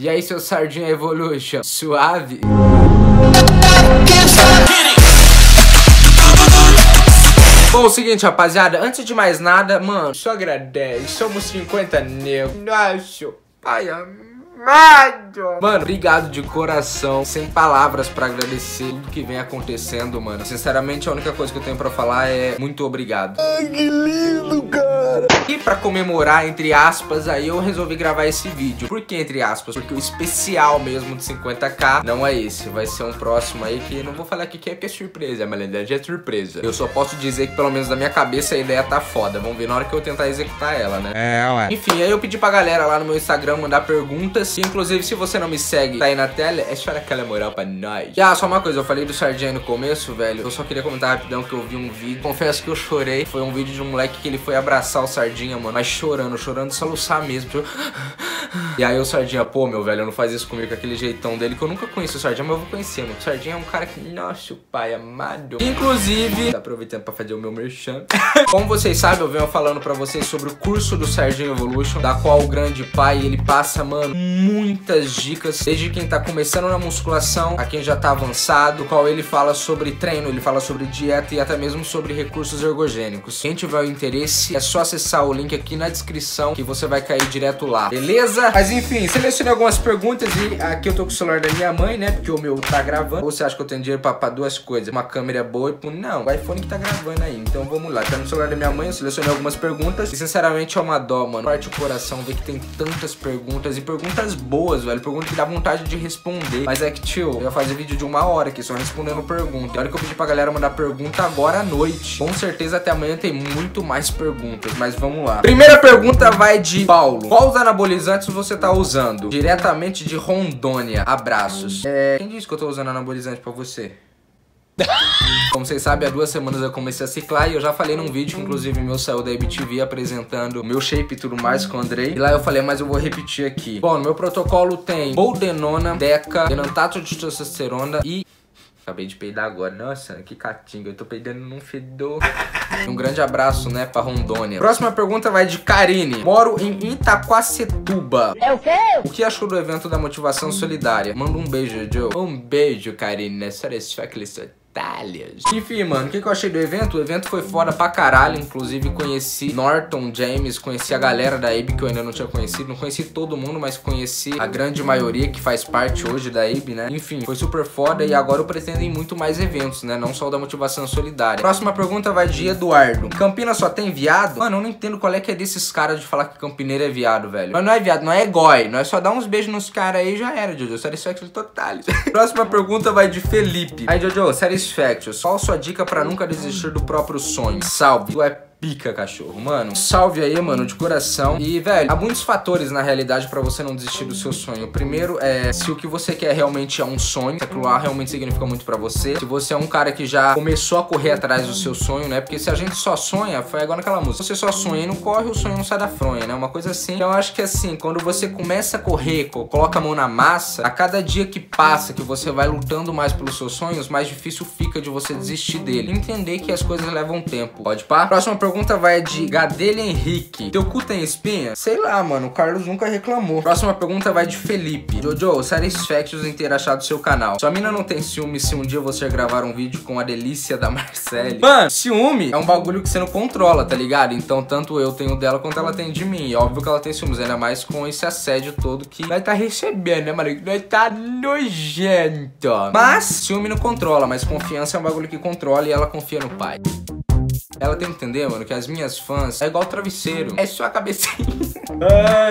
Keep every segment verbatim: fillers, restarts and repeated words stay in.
E aí, seu Sardinha Evolution, suave? Bom, o seguinte, rapaziada, antes de mais nada, mano, só agradece, somos cinquenta negros. Nossa, pai amado. Mano, obrigado de coração, sem palavras pra agradecer tudo que vem acontecendo, mano. Sinceramente, a única coisa que eu tenho pra falar é muito obrigado. Ai, que lindo, cara. E pra comemorar, entre aspas, aí eu resolvi gravar esse vídeo. Por que entre aspas? Porque o especial mesmo de cinquenta K não é esse. Vai ser um próximo aí que não vou falar aqui que é, porque é surpresa, mas na verdade é surpresa. Eu só posso dizer que pelo menos na minha cabeça a ideia tá foda. Vamos ver na hora que eu tentar executar ela, né? É, ué. Enfim, aí eu pedi pra galera lá no meu Instagram mandar perguntas. Inclusive, se você não me segue, tá aí na tela, é só aquela moral pra nós. E, ah, só uma coisa, eu falei do Sardinha no começo, velho. Eu só queria comentar rapidão que eu vi um vídeo. Confesso que eu chorei. Foi um vídeo de um moleque que ele foi abraçar o Sardinha, mano. Mas chorando, chorando, soluçar mesmo. E aí o Sardinha, pô, meu velho, não faz isso comigo, com aquele jeitão dele, que eu nunca conheci o Sardinha, mas eu vou conhecer, mano. O Sardinha é um cara que, nossa, o pai amado. Inclusive, tá aproveitando pra fazer o meu merchan. Como vocês sabem, eu venho falando pra vocês sobre o curso do Sardinha Evolution, da qual o grande pai, ele passa, mano, muitas dicas, desde quem tá começando na musculação, a quem já tá avançado, qual ele fala sobre treino, ele fala sobre dieta e até mesmo sobre recursos ergogênicos. Quem tiver o interesse, é só acessar o link aqui na descrição, que você vai cair direto lá, beleza? Mas enfim, selecionei algumas perguntas e aqui eu tô com o celular da minha mãe, né? Porque o meu tá gravando. Ou você acha que eu tenho dinheiro pra, pra duas coisas? Uma câmera boa e... Não, o iPhone que tá gravando aí. Então vamos lá. Tá no celular da minha mãe, eu selecionei algumas perguntas. E sinceramente é uma dó, mano. Parte o coração ver que tem tantas perguntas. E perguntas boas, velho. Perguntas que dá vontade de responder. Mas é que, tio, eu ia fazer vídeo de uma hora aqui, só respondendo pergunta. E olha que eu pedi pra galera mandar pergunta agora à noite. Com certeza até amanhã tem muito mais perguntas. Mas vamos lá. Primeira pergunta vai de Paulo. Qual os anabolizantes você tá usando? Diretamente de Rondônia. Abraços. É... Quem disse que eu tô usando anabolizante pra você? Como vocês sabem, há duas semanas eu comecei a ciclar e eu já falei num vídeo que inclusive meu saiu da E B T V apresentando o meu shape e tudo mais com o Andrei. E lá eu falei, mas eu vou repetir aqui. Bom, no meu protocolo tem boldenona, deca, denantato de testosterona e... Acabei de peidar agora. Nossa, que catinga. Eu tô peidando num fedor. Um grande abraço, né, pra Rondônia. Próxima pergunta vai de Karine. Moro em Itaquacetuba. É o quê? O que achou do evento da Motivação Solidária? Manda um beijo, Joe. Um beijo, Karine. É só esse checklist. Enfim, mano, o que, que eu achei do evento? O evento foi foda pra caralho, inclusive conheci Norton, James, conheci a galera da Abe que eu ainda não tinha conhecido. Não conheci todo mundo, mas conheci a grande maioria que faz parte hoje da Abe, né? Enfim, foi super foda e agora eu pretendo ir muito mais eventos, né? Não só o da Motivação Solidária. Próxima pergunta vai de Eduardo. Campinas só tem viado? Mano, eu não entendo qual é que é desses caras de falar que campineiro é viado, velho. Mas não é viado, não é goi. Nós só dá uns beijos nos caras aí e já era, Jojo. Satisfaction total. Próxima pergunta vai de Felipe. Aí, Jojo, satisfaction. Qual a sua dica pra nunca desistir do próprio sonho? Salve! Tu é pica, cachorro, mano. Salve aí, mano, de coração. E, velho, há muitos fatores, na realidade, pra você não desistir do seu sonho. O primeiro é se o que você quer realmente é um sonho, se aquilo lá realmente significa muito pra você. Se você é um cara que já começou a correr atrás do seu sonho, né? Porque se a gente só sonha, foi agora naquela música. Você só sonha e não corre, o sonho não sai da fronha, né? Uma coisa assim. Então, eu acho que assim, quando você começa a correr, coloca a mão na massa, a cada dia que passa, que você vai lutando mais pelos seus sonhos, mais difícil fica de você desistir dele. Entender que as coisas levam tempo. Pode pá? Próxima pergunta. Pergunta vai de Gadelha Henrique. Teu cu tem espinha? Sei lá, mano. O Carlos nunca reclamou. Próxima pergunta vai de Felipe. Jojo, satisfactions em ter achado seu canal. Sua mina não tem ciúme se um dia você gravar um vídeo com a delícia da Marcele? Mano, ciúme é um bagulho que você não controla, tá ligado? Então, tanto eu tenho dela quanto ela tem de mim. E óbvio que ela tem ciúmes, ainda mais com esse assédio todo que vai tá recebendo, né, mano? Vai tá nojento. Mas, ciúme não controla, mas confiança é um bagulho que controla e ela confia no pai. Ela tem que entender, mano, que as minhas fãs é igual travesseiro. É só a cabecinha.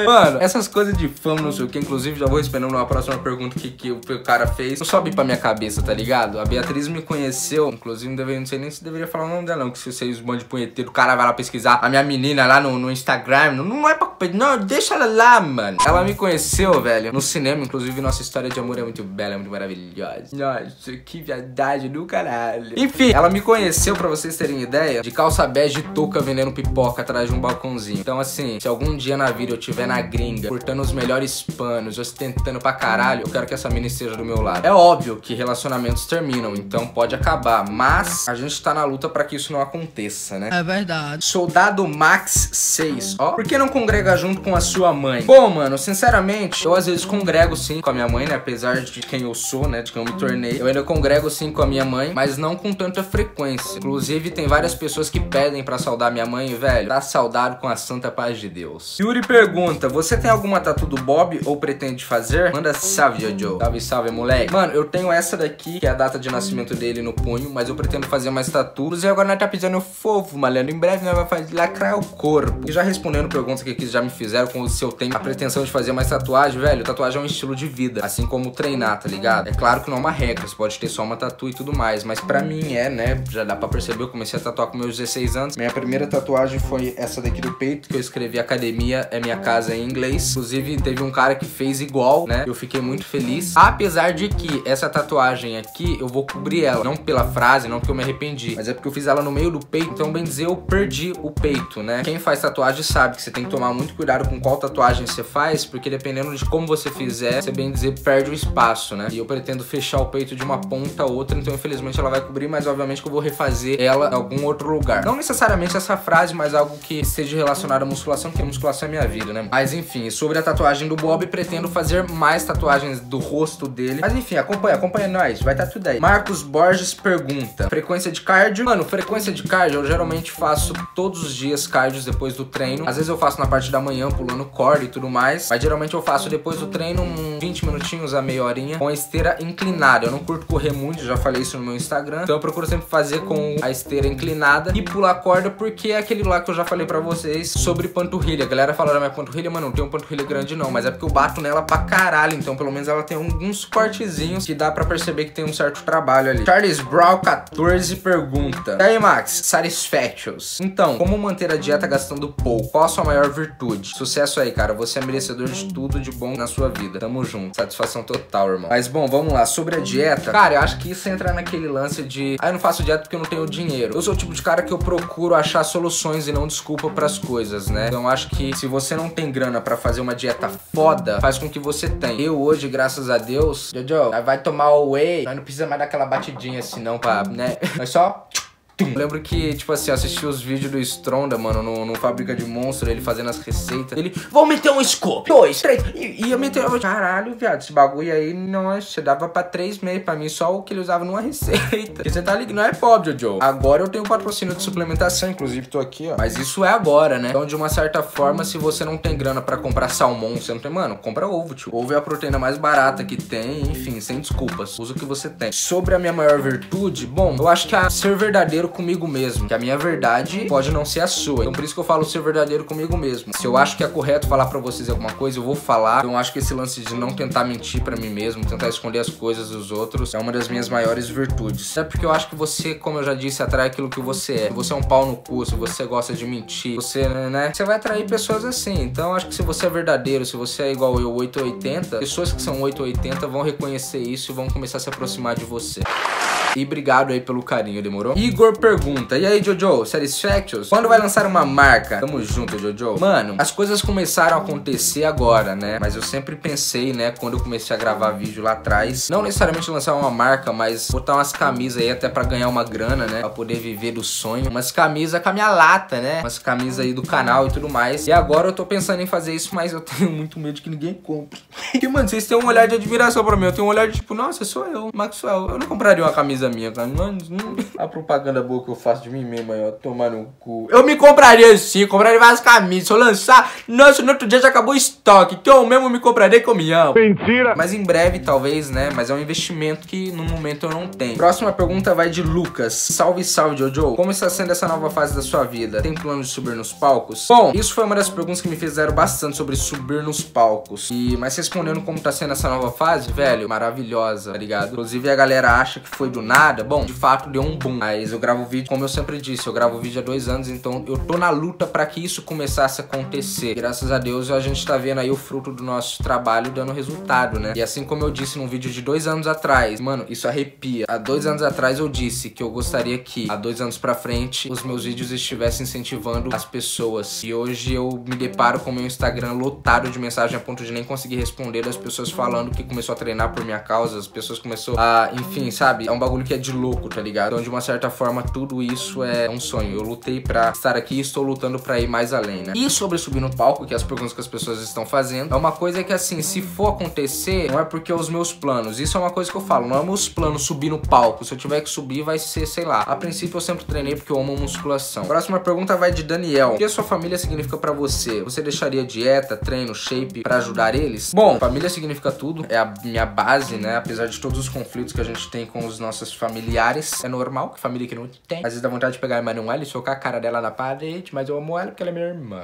Mano, essas coisas de fama, não sei o que. Inclusive, já vou esperando uma próxima pergunta que, que o cara fez. Não sobe pra minha cabeça, tá ligado? A Beatriz me conheceu. Inclusive, não sei nem se deveria falar o nome dela, não. Que se você usa o bando de punheteiro, o cara vai lá pesquisar a minha menina lá no, no Instagram. Não, não é pra... Não, deixa ela lá, mano. Ela me conheceu, velho, no cinema. Inclusive, nossa história de amor é muito bela, é muito maravilhosa. Nossa, que verdade do caralho. Enfim, ela me conheceu, pra vocês terem ideia, de calça bege e touca vendendo pipoca atrás de um balcãozinho. Então assim, se algum dia na vida eu tiver na gringa, cortando os melhores panos, ostentando pra caralho, eu quero que essa mina esteja do meu lado. É óbvio que relacionamentos terminam, então pode acabar, mas a gente tá na luta pra que isso não aconteça, né? É verdade. Soldado Max seis, ó. Por que não congrega junto com a sua mãe? Bom, mano, sinceramente, eu às vezes congrego sim com a minha mãe, né? Apesar de quem eu sou, né? De quem eu me tornei. Eu ainda congrego sim com a minha mãe, mas não com tanta frequência. Inclusive, tem várias pessoas que pedem pra saudar minha mãe, velho. Tá saudado com a santa paz de Deus. Yuri pergunta, você tem alguma tatu do Bob ou pretende fazer? Manda salve, Jojo. Salve, salve, moleque. Mano, eu tenho essa daqui, que é a data de nascimento dele no punho, mas eu pretendo fazer mais tatuas. E agora nós tá pisando fofo, malhando. Em breve nós vai fazer lacrar o corpo. E já respondendo perguntas que aqui já me fizeram com se eu tenho a pretensão de fazer mais tatuagem, velho, tatuagem é um estilo de vida, assim como treinar, tá ligado? É claro que não é uma regra, você pode ter só uma tatu e tudo mais, mas pra mim é, né? Já dá pra perceber, eu comecei a tatuar com meus dezesseis anos. Minha primeira tatuagem foi essa daqui do peito, que eu escrevi academia é minha casa em inglês. Inclusive, teve um cara que fez igual, né? Eu fiquei muito feliz. Apesar de que essa tatuagem aqui, eu vou cobrir ela. Não pela frase, não porque eu me arrependi, mas é porque eu fiz ela no meio do peito. Então, bem dizer, eu perdi o peito, né? Quem faz tatuagem sabe que você tem que tomar muito cuidado com qual tatuagem você faz, porque dependendo de como você fizer, você bem dizer, perde o espaço, né? E eu pretendo fechar o peito de uma ponta a outra, então infelizmente ela vai cobrir, mas obviamente que eu vou refazer ela em algum outro lugar. Não necessariamente essa frase, mas algo que esteja relacionado à musculação, porque a musculação é minha vida, né? Mas enfim, sobre a tatuagem do Bob, pretendo fazer mais tatuagens do rosto dele. Mas enfim, acompanha, acompanha nós, vai tá tudo aí. Marcos Borges pergunta, frequência de cardio? Mano, frequência de cardio, eu geralmente faço todos os dias cardios depois do treino. Às vezes eu faço na parte da manhã, pulando corda e tudo mais, mas geralmente eu faço depois do treino um vinte minutinhos a meia horinha com a esteira inclinada. Eu não curto correr muito, já falei isso no meu Instagram, então eu procuro sempre fazer com a esteira inclinada e pular corda, porque é aquele lá que eu já falei pra vocês sobre panturrilha. A galera fala da minha panturrilha, mano, não tem uma panturrilha grande não, mas é porque eu bato nela pra caralho, então pelo menos ela tem alguns cortezinhos que dá pra perceber que tem um certo trabalho ali. Charles Brown quatorze pergunta, e aí Max, satisfactions. Então, como manter a dieta gastando pouco? Qual a sua maior virtude? Sucesso aí, cara, você é merecedor de tudo de bom na sua vida. Tamo junto, satisfação total, irmão. Mas bom, vamos lá, sobre a dieta, cara, eu acho que isso entra naquele lance de, ah, eu não faço dieta porque eu não tenho dinheiro. Eu sou o tipo de cara que eu procuro achar soluções e não desculpa pras coisas, né? Então eu acho que se você não tem grana pra fazer uma dieta foda, faz com que você tenha. Eu hoje, graças a Deus, Jojo, vai tomar o whey, nós não precisa mais daquela batidinha assim não, pra, né? Mas só... Eu lembro que, tipo assim, eu assisti os vídeos do Stronda, mano, no, no Fábrica de Monstro, ele fazendo as receitas. Ele, vou meter um scoop, dois, três, e, e eu meter... Caralho, viado, esse bagulho aí, nossa, dava pra três meses pra mim, só o que ele usava numa receita. Porque você tá ligado, não é pobre, Jojo. Agora eu tenho patrocínio de suplementação, inclusive tô aqui, ó. Mas isso é agora, né? Então, de uma certa forma, se você não tem grana pra comprar salmão, você não tem... Mano, compra ovo, tio. Ovo é a proteína mais barata que tem, enfim, sem desculpas. Usa o que você tem. Sobre a minha maior virtude, bom, eu acho que a ser verdadeiro comigo mesmo, que a minha verdade pode não ser a sua, então por isso que eu falo ser verdadeiro comigo mesmo. Se eu acho que é correto falar pra vocês alguma coisa, eu vou falar. Então eu acho que esse lance de não tentar mentir pra mim mesmo, tentar esconder as coisas dos outros, é uma das minhas maiores virtudes. É porque eu acho que você, como eu já disse, atrai aquilo que você é. Se você é um pau no cu, se você gosta de mentir, você, né, você vai atrair pessoas assim. Então eu acho que se você é verdadeiro, se você é igual eu, oito ou oitenta, pessoas que são oito ou oitenta vão reconhecer isso e vão começar a se aproximar de você. E obrigado aí pelo carinho, demorou? Igor pergunta, e aí Jojo, satisfactions? Quando vai lançar uma marca? Tamo junto, Jojo. Mano, as coisas começaram a acontecer agora, né? Mas eu sempre pensei, né, quando eu comecei a gravar vídeo lá atrás, não necessariamente lançar uma marca, mas botar umas camisas aí até pra ganhar uma grana, né? Pra poder viver do sonho. Umas camisas com a minha lata, né? Umas camisas aí do canal e tudo mais. E agora eu tô pensando em fazer isso, mas eu tenho muito medo que ninguém compre. Porque, mano, vocês têm um olhar de admiração pra mim. Eu tenho um olhar de tipo, nossa, sou eu, Maxwell. Eu não compraria uma camisa minha, cara. Não, não. A propaganda boa que eu faço de mim mesmo, ó, tomar no cu. Eu me compraria sim, compraria várias camisas. Se eu lançar, nossa, no outro dia já acabou o estoque, que eu mesmo me compraria que eu me amo. Mentira! Mas em breve, talvez, né? Mas é um investimento que no momento eu não tenho. Próxima pergunta vai de Lucas. Salve, salve, Jojo. Como está sendo essa nova fase da sua vida? Tem plano de subir nos palcos? Bom, isso foi uma das perguntas que me fizeram bastante sobre subir nos palcos. E, mas respondendo como tá sendo essa nova fase, velho, maravilhosa, tá ligado? Inclusive a galera acha que foi do nada, bom, de fato deu um boom. Mas eu gravo vídeo, como eu sempre disse, eu gravo vídeo há dois anos, então eu tô na luta pra que isso começasse a acontecer. Graças a Deus a gente tá vendo aí o fruto do nosso trabalho dando resultado, né? E assim como eu disse num vídeo de dois anos atrás, mano, isso arrepia. Há dois anos atrás eu disse que eu gostaria que, há dois anos pra frente, os meus vídeos estivessem incentivando as pessoas. E hoje eu me deparo com o meu Instagram lotado de mensagem a ponto de nem conseguir responder, das pessoas falando que começou a treinar por minha causa, as pessoas começaram a... Enfim, sabe? É um bagulho que é de louco, tá ligado? Então, de uma certa forma, tudo isso é um sonho. Eu lutei pra estar aqui e estou lutando pra ir mais além, né? E sobre subir no palco, que é as perguntas que as pessoas estão fazendo, é uma coisa que, assim, se for acontecer, não é porque os meus planos... Isso é uma coisa que eu falo, não é meus planos subir no palco. Se eu tiver que subir, vai ser, sei lá. A princípio, eu sempre treinei porque eu amo musculação. Próxima pergunta vai de Daniel. O que a sua família significa pra você? Você deixaria dieta, treino, shape pra ajudar eles? Bom, família significa tudo. É a minha base, né? Apesar de todos os conflitos que a gente tem com os nossos familiares, é normal, que família que não tem. Às vezes dá vontade de pegar a Emanuela e socar a cara dela na parede, mas eu amo ela porque ela é minha irmã.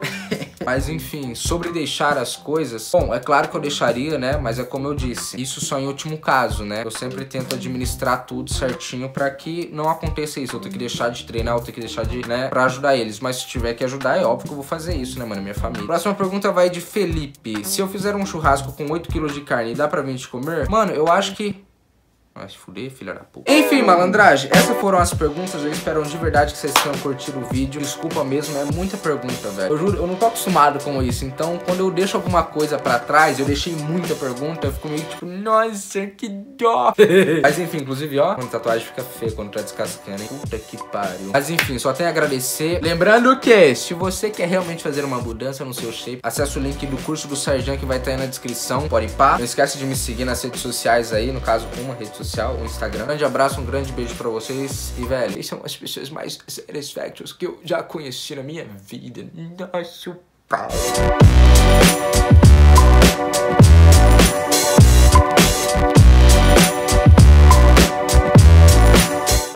Mas enfim, sobre deixar as coisas, bom, é claro que eu deixaria, né? Mas é como eu disse, isso só em último caso, né? Eu sempre tento administrar tudo certinho pra que não aconteça isso. Eu tenho que deixar de treinar, eu tenho que deixar de, né? Pra ajudar eles, mas se tiver que ajudar, é óbvio que eu vou fazer isso, né, mano? Minha família. Próxima pergunta vai de Felipe. Se eu fizer um churrasco com oito quilos de carne, dá pra vir de comer? Mano, eu acho que... Vai se fuder, filha da puta. Enfim, malandragem, essas foram as perguntas. Eu espero de verdade que vocês tenham curtido o vídeo. Desculpa mesmo, é muita pergunta, velho. Eu juro, eu não tô acostumado com isso. Então, quando eu deixo alguma coisa pra trás, eu deixei muita pergunta, eu fico meio tipo, nossa, que dó. Mas enfim, inclusive, ó, quando a tatuagem fica feia, quando tá descascando, hein? Puta que pariu. Mas enfim, só tenho a agradecer. Lembrando que, se você quer realmente fazer uma mudança no seu shape, acesse o link do curso do Sardinha que vai estar aí na descrição. Pode ir pá. Não esquece de me seguir nas redes sociais aí, no caso, uma rede social. Social, o Instagram. Um grande abraço, um grande beijo pra vocês. E, velho, vocês são as pessoas mais satisfactórias que eu já conheci na minha vida. Nossa, pau.